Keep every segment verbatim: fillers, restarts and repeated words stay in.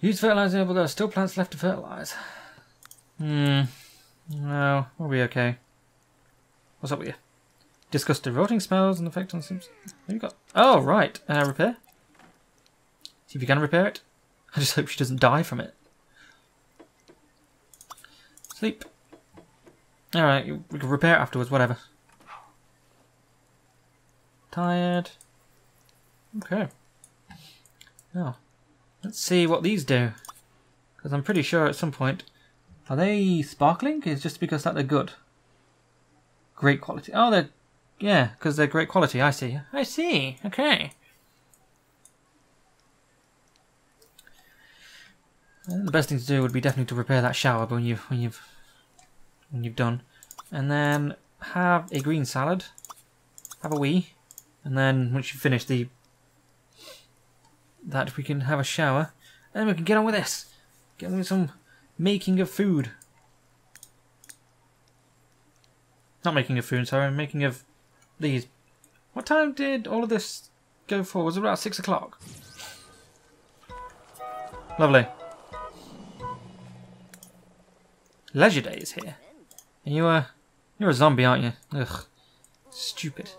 Use fertilizer, but there are still plants left to fertilize. Hmm. No, we'll be okay. What's up with you? Discuss the rotting smells and effect on Sims. What you got? Oh, right. Uh, repair. See if you can repair it. I just hope she doesn't die from it. Sleep. Alright, we can repair it afterwards, whatever. Tired. Okay. Now, let's see what these do. Because I'm pretty sure at some point... Are they sparkling? It's just because that they're good. Great quality. Oh, they're... Yeah, because they're great quality. I see. I see. Okay. The best thing to do would be definitely to repair that shower when you've when you've when you've done, and then have a green salad, have a wee, and then once you finish the that we can have a shower, and then we can get on with this, get on with some making of food. Not making of food, sorry, making of these. What time did all of this go for? Was it about six o'clock? Lovely. Leisure Day is here. And you, uh, you're a zombie, aren't you? Ugh. Stupid.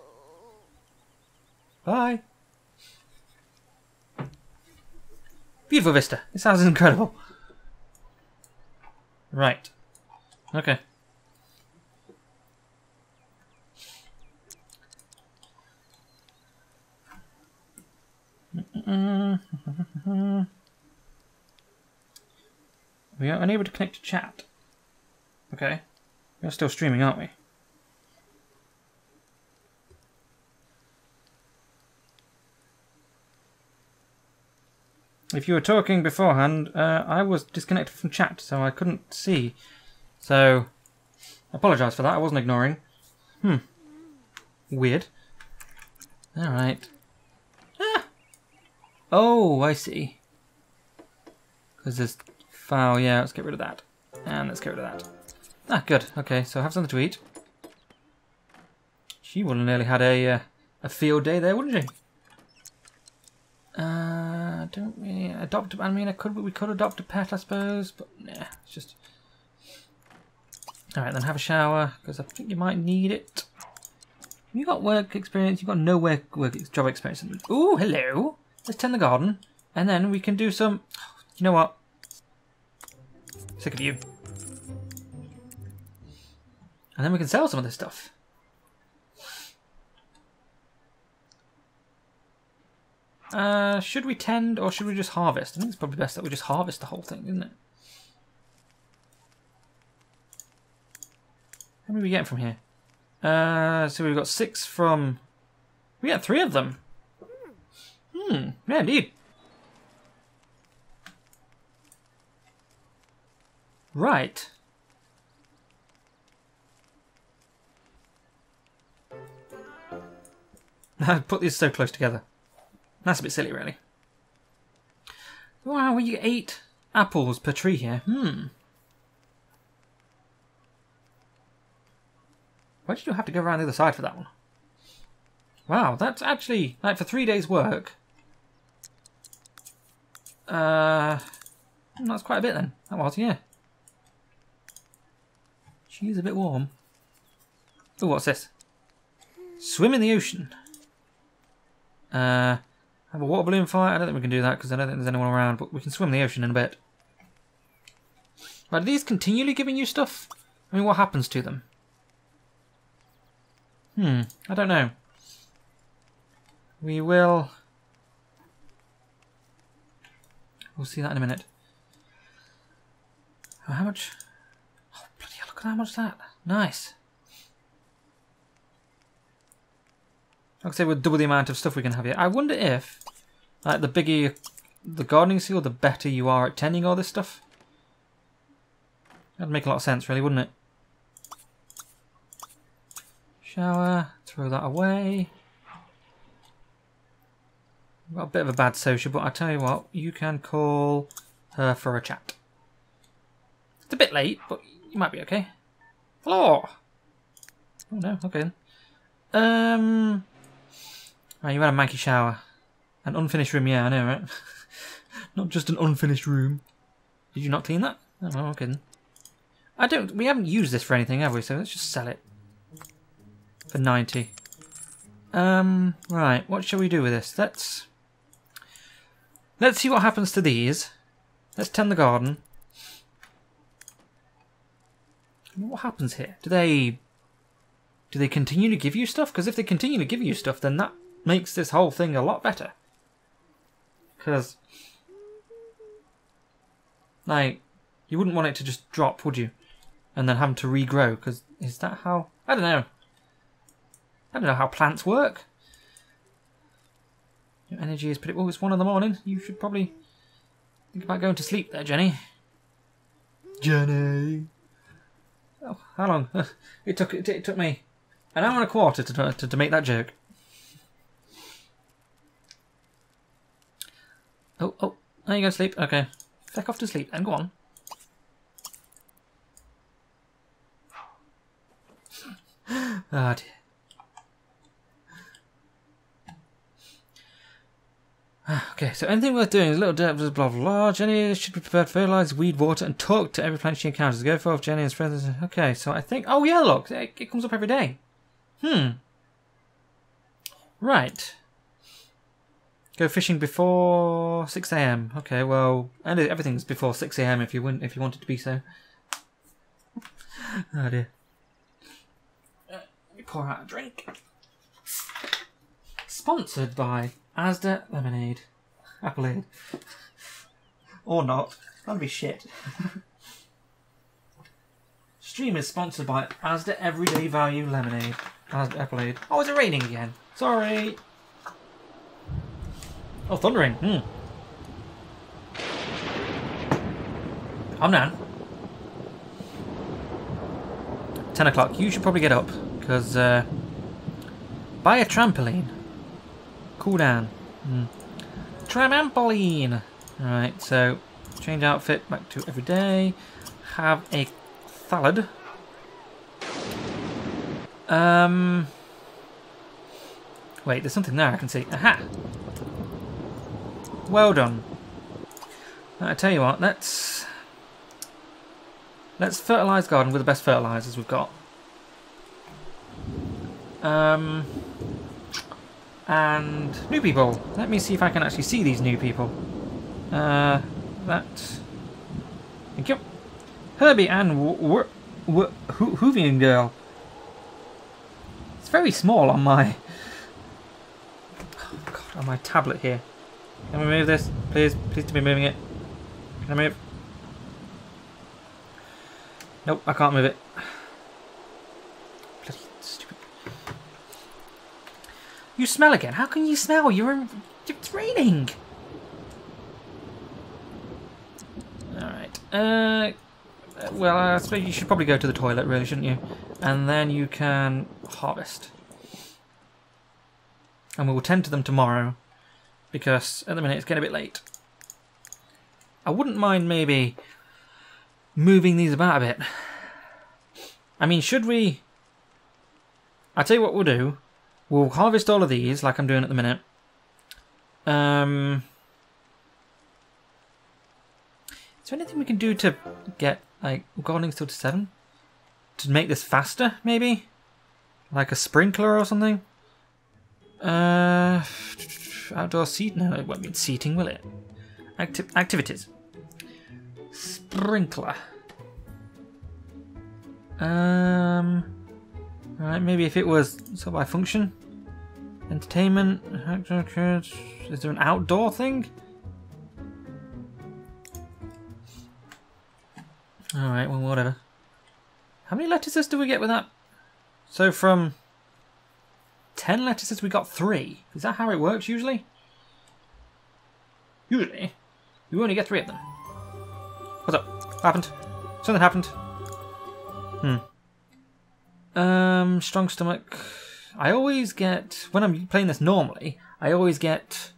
Bye. Beautiful vista. This house is incredible. Right. Okay. We are unable to connect to chat. Okay, we're still streaming, aren't we? If you were talking beforehand, uh, I was disconnected from chat, so I couldn't see. So, I apologise for that, I wasn't ignoring. Hmm. Weird. Alright. Ah! Oh, I see. Because there's foul, yeah, let's get rid of that. And let's get rid of that. Ah, good. Okay, so have something to eat. She would have nearly had a uh, a field day there, wouldn't she? Uh, don't we adopt? I mean, I could we could adopt a pet, I suppose, but nah, it's just. All right, then have a shower because I think you might need it. You got work experience. You've got no work work job experience. Ooh, hello. Let's tend the garden, and then we can do some. You know what? Sick of you. And then we can sell some of this stuff. Uh, should we tend or should we just harvest? I think it's probably best that we just harvest the whole thing, isn't it? How many are we getting from here? Uh, so we've got six from... We got three of them. Hmm, yeah, indeed. Right. I put these so close together. That's a bit silly, really. Wow, we get eight apples per tree here. Hmm. Why did you have to go around the other side for that one? Wow, that's actually, like, for three days' work. Uh, that's quite a bit then. That was, yeah. She's a bit warm. Oh, what's this? Swim in the ocean. Uh, have a water balloon fight. I don't think we can do that because I don't think there's anyone around, but we can swim the ocean in a bit. But are these continually giving you stuff? I mean, what happens to them? Hmm, I don't know. We will... We'll see that in a minute. Oh, how much... Oh, bloody hell, look at how much that... Nice. Like I say, with double the amount of stuff we can have here. I wonder if, like, the bigger the gardening skill, the better you are at tending all this stuff. That'd make a lot of sense, really, wouldn't it? Shower, throw that away. I've got a bit of a bad social, but I tell you what, you can call her for a chat. It's a bit late, but you might be okay. Hello! Oh no, okay then. Um. Right, you had a manky shower. An unfinished room, yeah, I know, right? Not just an unfinished room. Did you not clean that? Oh, okay then. I don't... We haven't used this for anything, have we? So let's just sell it. For ninety. Um, right. What shall we do with this? Let's... Let's see what happens to these. Let's tend the garden. What happens here? Do they... Do they continue to give you stuff? Because if they continue to give you stuff, then that makes this whole thing a lot better. Because... Like... You wouldn't want it to just drop, would you? And then have them to regrow, because is that how... I don't know. I don't know how plants work. Your energy is pretty... Well, it's one in the morning. You should probably think about going to sleep there, Jenny. Jenny! Oh, how long? It took it, it took me an hour and a quarter to, to, to make that joke. Oh, oh, there you go, sleep. Okay. Feck off to sleep and go on. Ah, oh dear. Okay, so anything worth doing is a little dirt, blah, blah, blah. Jenny should be prepared to fertilise, weed, water, and talk to every plant she encounters. Go forth, Jenny and friends. Okay, so I think... Oh, yeah, look. It, it comes up every day. Hmm. Right. Go fishing before six A M Okay, well... And everything's before six A M if you wouldn't, if you want it to be so. Oh, dear. Pour out a drink. Sponsored by Asda Lemonade. Appleade. Or not. That'd be shit. Stream is sponsored by Asda Everyday Value Lemonade. Asda Appleade. Oh, it's raining again. Sorry. Oh, thundering. Hmm. I'm Nan. ten o'clock. You should probably get up. Because, uh, buy a trampoline. Cool down. Mm. Trampoline! Alright, so change outfit back to every day. Have a salad. Um. Wait, there's something there I can see. Aha! Well done. I tell you what, let's. Let's fertilise garden with the best fertilisers we've got. Um, and new people. Let me see if I can actually see these new people. Uh, that. Thank you. Herbie and w w w Hoovian Girl. It's very small on my. Oh God, on my tablet here. Can we move this, please? Please to be moving it. Can I move? Nope, I can't move it. You smell again. How can you smell? You're in... It's raining. Alright. Uh, well, I suppose you should probably go to the toilet, really, shouldn't you? And then you can harvest. And we will tend to them tomorrow. Because, at the minute, it's getting a bit late. I wouldn't mind maybe moving these about a bit. I mean, should we... I'll tell you what we'll do. We'll harvest all of these, like I'm doing at the minute. Um, is there anything we can do to get, like, gardening still to seven? To make this faster, maybe? Like a sprinkler or something? Uh, outdoor seat? No, it won't mean seating, will it? Acti activities. Sprinkler. Um... Alright, maybe if it was sort by function, entertainment, is there an outdoor thing? Alright, well, whatever. How many lettuces do we get with that? So from ten lettuces we got three. Is that how it works usually? Usually, you only get three of them. What's up? What happened? Something happened. Hmm. Um, strong stomach. I always get, when I'm playing this normally, I always get...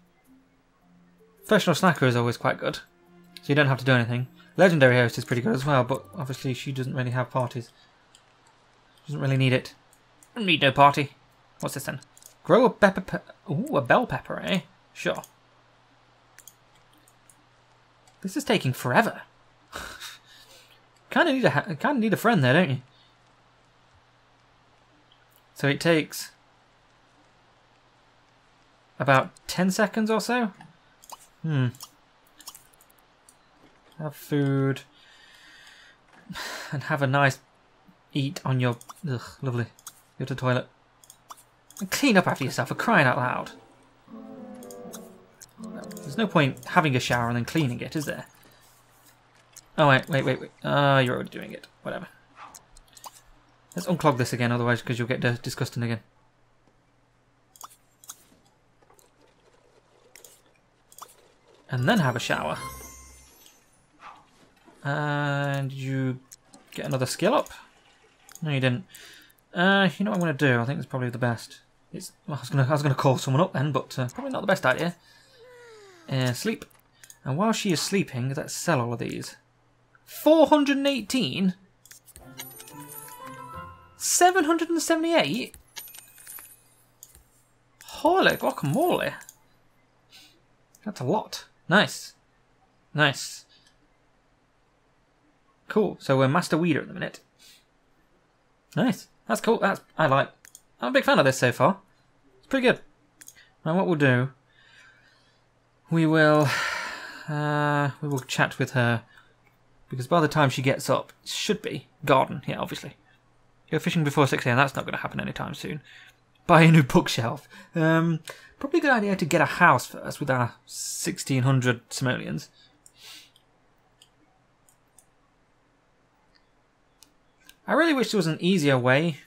Professional Snacker is always quite good, so you don't have to do anything. Legendary Host is pretty good as well, but obviously she doesn't really have parties. Doesn't really need it. Don't need no party. What's this then? Grow a pepper pe- Ooh, a bell pepper, eh? Sure. This is taking forever. Kind of need a kind of need a friend there, don't you? So it takes about ten seconds or so. Hmm. Have food and have a nice eat on your. Ugh, lovely. Go to the toilet and clean up after yourself. For crying out loud. There's no point having a shower and then cleaning it, is there? Oh, wait, wait, wait, wait. Ah, uh, you're already doing it. Whatever. Let's unclog this again, otherwise, because you'll get disgusting again. And then have a shower. And you get another skill up? No, you didn't. Uh, you know what I'm going to do? I think it's probably the best. It's, well, I was going to, I was going to call someone up then, but uh, probably not the best idea. Uh, sleep. And while she is sleeping, let's sell all of these. four hundred eighteen? seven hundred seventy-eight? Holy guacamole. That's a lot. Nice. Nice. Cool. So we're Master Weeder at the minute. Nice. That's cool. That's, I like. I'm a big fan of this so far. It's pretty good. And what we'll do, we will... Uh, we will chat with her, because by the time she gets up, it should be garden. Yeah, obviously. Go fishing before six A M. That's not going to happen anytime soon. Buy a new bookshelf. Um, probably a good idea to get a house first with our sixteen hundred simoleons. I really wish there was an easier way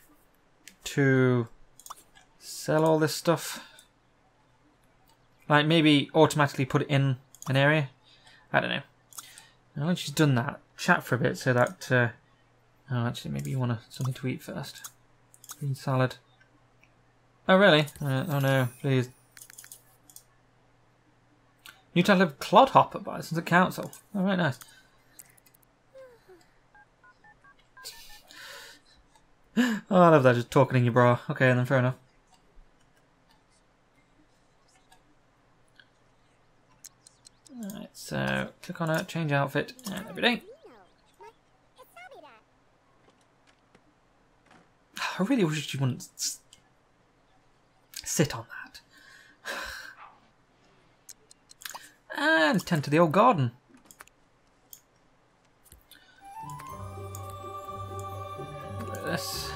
to sell all this stuff. Like maybe automatically put it in an area. I don't know. Now when she's done that, chat for a bit so that. Uh, oh, actually, maybe you want a, something to eat first. Green salad. Oh, really? Uh, oh no, please. New title of Clodhopper by the Sons of Council. Oh, right, nice. Oh, I love that, just talking in your bra. Okay, and then fair enough. So, click on it, change outfit, and every day. I really wish you wouldn't sit on that. And tend to the old garden. This.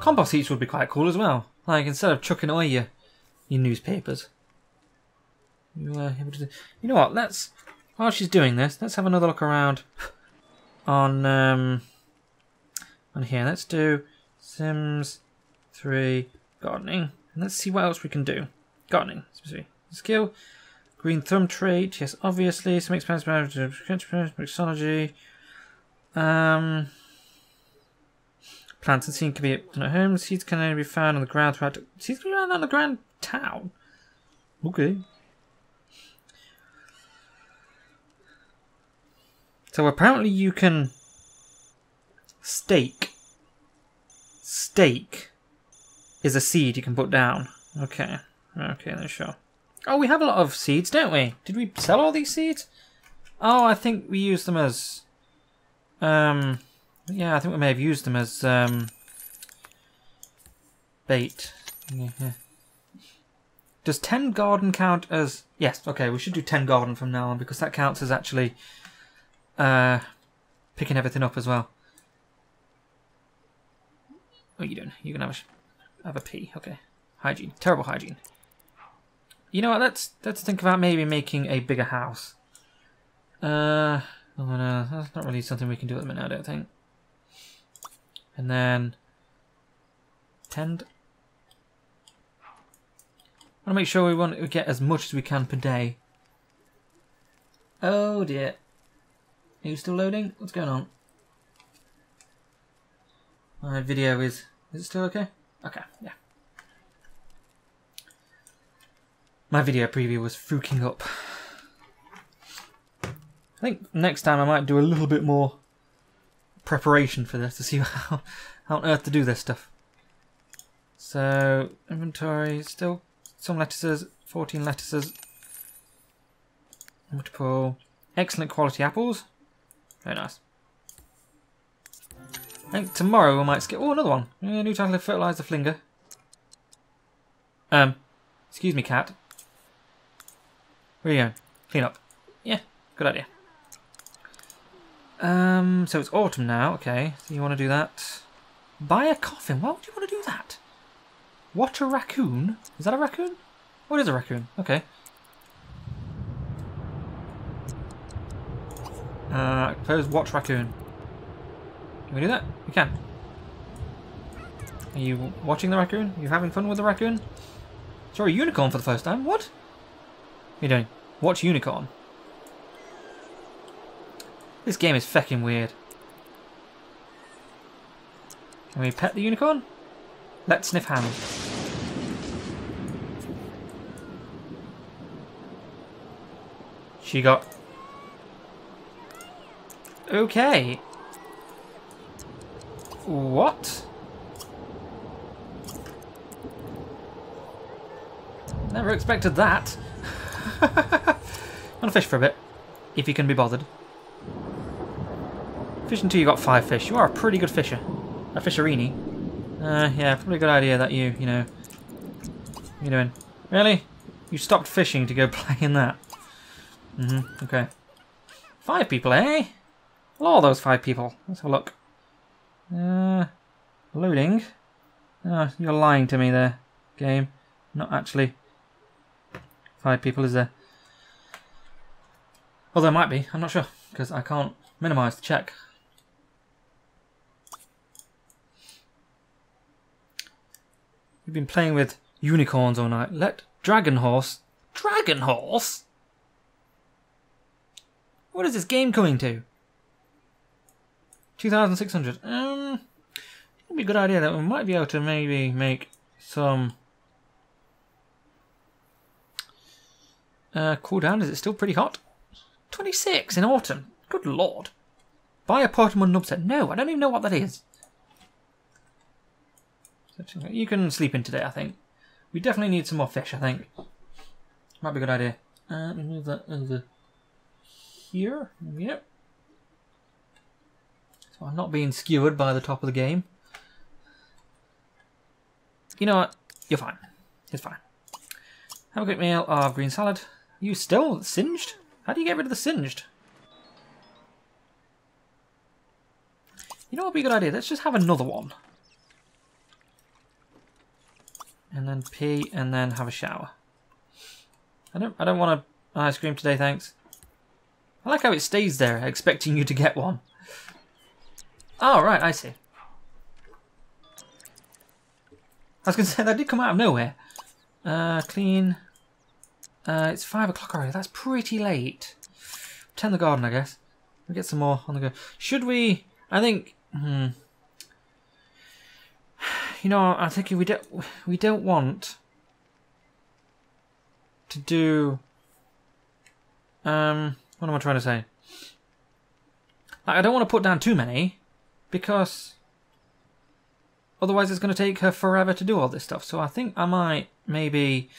Compost heaps would be quite cool as well. Like, instead of chucking away your, your newspapers. You know what, let's, while she's doing this, let's have another look around on um, on here. Let's do Sims three gardening, and let's see what else we can do. Gardening, specifically. Skill, green thumb trait, yes, obviously, some expensive mixology. Um, plants and seeds can be at home, seeds can only be found on the ground throughout, seeds can be found on the ground town. Okay. So apparently you can stake. Stake is a seed you can put down. Okay. Okay, then sure. Oh, we have a lot of seeds, don't we? Did we sell all these seeds? Oh, I think we used them as... Um, yeah, I think we may have used them as um, bait. Yeah. Does ten garden count as... Yes, okay, we should do ten garden from now on, because that counts as actually... Uh, picking everything up as well. What are you doing? You're gonna have a, have a pee. Okay. Hygiene. Terrible hygiene. You know what? Let's let's think about maybe making a bigger house. Uh, oh no, that's not really something we can do at the minute, I don't think. And then tend. I want to make sure we want to get as much as we can per day. Oh dear. Are you still loading? What's going on? My video is... Is it still okay? Okay, yeah. My video preview was freaking up. I think next time I might do a little bit more preparation for this to see how, how on earth to do this stuff. So, inventory, still some lettuces, fourteen lettuces. Multiple excellent quality apples. Very nice. I think tomorrow we might skip. Oh, another one. Yeah, new title of Fertilise the Flinger. Um, excuse me, cat. Where are you going? Clean up. Yeah, good idea. Um, so it's autumn now. Okay, so you want to do that. Buy a coffin. Why would you want to do that? What a raccoon? Is that a raccoon? Oh, it is a raccoon. Okay. Uh, I suppose watch raccoon. Can we do that? We can. Are you watching the raccoon? Are you having fun with the raccoon? Saw a unicorn for the first time. What? What are you doing? Watch unicorn. This game is feckin' weird. Can we pet the unicorn? Let's sniff hand. She got... Okay. What? Never expected that. Gonna fish for a bit, if you can be bothered. Fish until you got five fish. You are a pretty good fisher. A fisherini. Uh, yeah, probably a good idea that you, you know... What are you doing? Really? You stopped fishing to go play in that? Mm-hmm, okay. Five people, eh? Well, all those five people. Let's have a look. Uh, loading. Oh, you're lying to me there, game. Not actually five people, is there? Although it might be. I'm not sure, because I can't minimize the check. You've been playing with unicorns all night. Let Dragon Horse... Dragon Horse? What is this game coming to? two thousand six hundred. Um, it would be a good idea that we might be able to maybe make some... Uh, cool down. Is it still pretty hot? twenty-six in autumn. Good lord. Buy a Pokemon nub set. No, I don't even know what that is. You can sleep in today, I think. We definitely need some more fish, I think. Might be a good idea. Uh, move that over here. Yep. So I'm not being skewered by the top of the game. You know what? You're fine. It's fine. Have a quick meal of green salad. Are you still singed? How do you get rid of the singed? You know what would be a good idea? Let's just have another one. And then pee, and then have a shower. I don't I don't want an ice cream today, thanks. I like how it stays there, expecting you to get one. Oh, right, I see. I was going to say, that did come out of nowhere. Uh, clean. Uh, it's five o'clock already. That's pretty late. Tend the garden, I guess. We'll get some more on the go. Should we? I think. Hmm. You know, I'm thinking we don't we don't want to do. Um, what am I trying to say? Like, I don't want to put down too many, because otherwise it's going to take her forever to do all this stuff. So I think I might maybe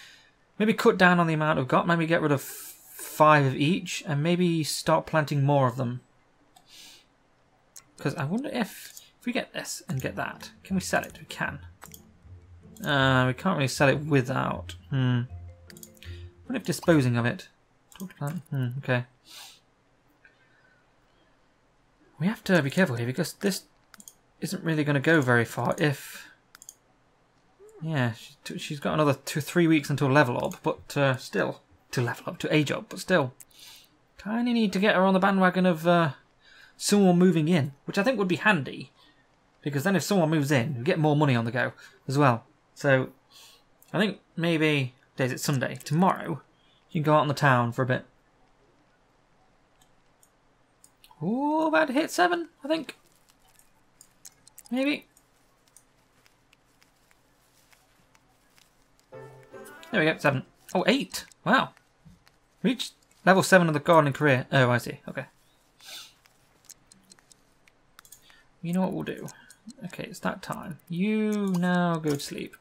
maybe cut down on the amount I've got. Maybe get rid of five of each, and maybe start planting more of them. Because I wonder if. If we get this and get that, can we sell it? We can. Uh, we can't really sell it without. Hmm. What if disposing of it? Talk to plant. Hmm, okay. We have to be careful here because this isn't really going to go very far if... Yeah, she, she's got another two, three weeks until level up, but uh, still. To level up, to age up, but still. Kind of need to get her on the bandwagon of uh, someone moving in, which I think would be handy. Because then if someone moves in, you get more money on the go as well. So, I think maybe, today's it's Sunday, tomorrow, you can go out in the town for a bit. Ooh, about to hit seven, I think. Maybe. There we go, seven. Oh, eight. Wow. Reached level seven of the gardening career. Oh, I see. Okay. You know what we'll do. Okay, it's that time. You now go to sleep.